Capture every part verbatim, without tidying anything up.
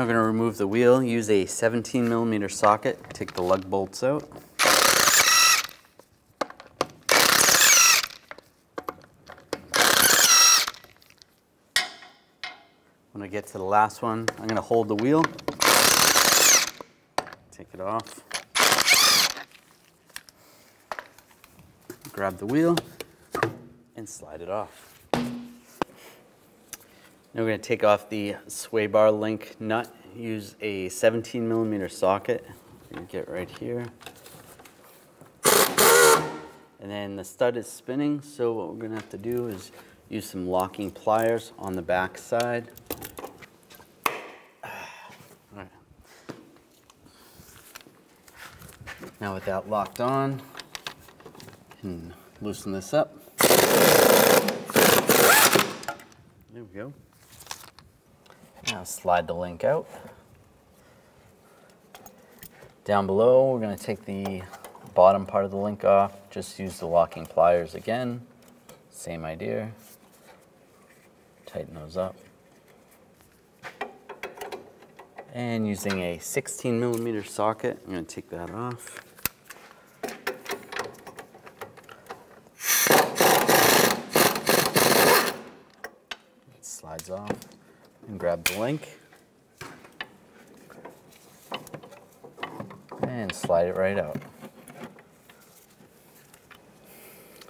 Now we're going to remove the wheel, use a seventeen millimeter socket, take the lug bolts out. When I get to the last one, I'm going to hold the wheel, take it off, grab the wheel, and slide it off. Now we're going to take off the sway bar link nut, use a seventeen millimeter socket, we're going to get right here. And then the stud is spinning, so what we're going to have to do is use some locking pliers on the back side. All right. Now with that locked on, you can loosen this up. There we go. Now slide the link out. Down below, we're going to take the bottom part of the link off. Just use the locking pliers again. Same idea. Tighten those up. And using a sixteen millimeter socket, I'm going to take that off. It slides off. And grab the link and slide it right out.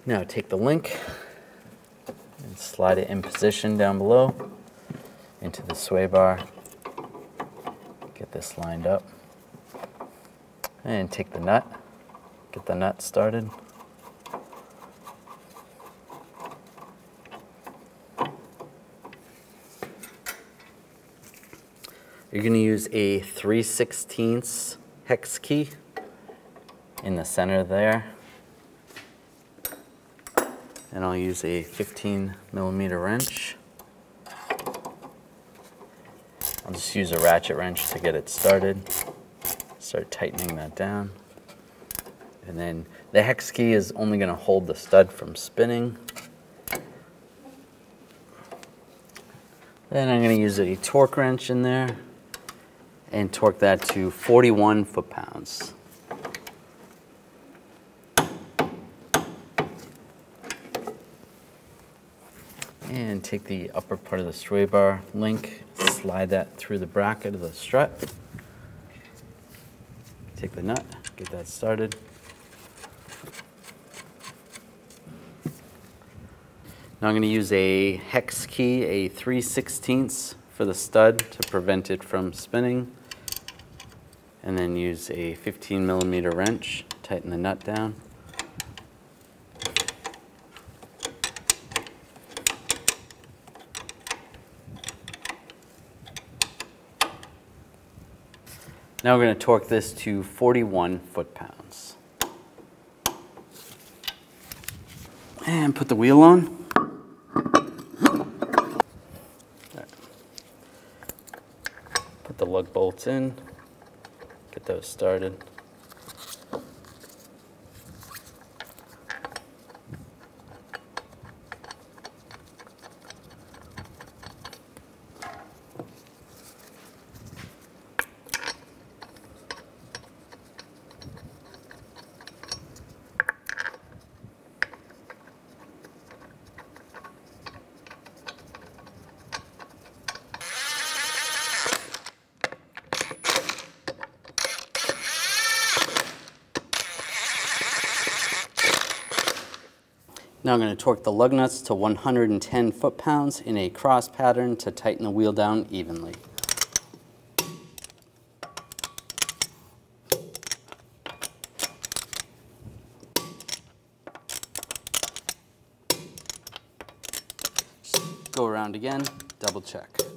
Now take the link and slide it in position down below into the sway bar. Get this lined up and take the nut, get the nut started. You're going to use a three sixteenths hex key in the center there. And I'll use a fifteen millimeter wrench. I'll just use a ratchet wrench to get it started. Start tightening that down. And then the hex key is only going to hold the stud from spinning. Then I'm going to use a torque wrench in there and torque that to forty-one foot-pounds. And take the upper part of the sway bar link, slide that through the bracket of the strut. Take the nut, get that started. Now I'm going to use a hex key, a three sixteenths for the stud to prevent it from spinning. And then use a fifteen millimeter wrench, tighten the nut down. Now we're going to torque this to forty-one foot-pounds. And put the wheel on. The lug bolts in, get those started. Now I'm going to torque the lug nuts to one hundred ten foot-pounds in a cross pattern to tighten the wheel down evenly. Just go around again, double check.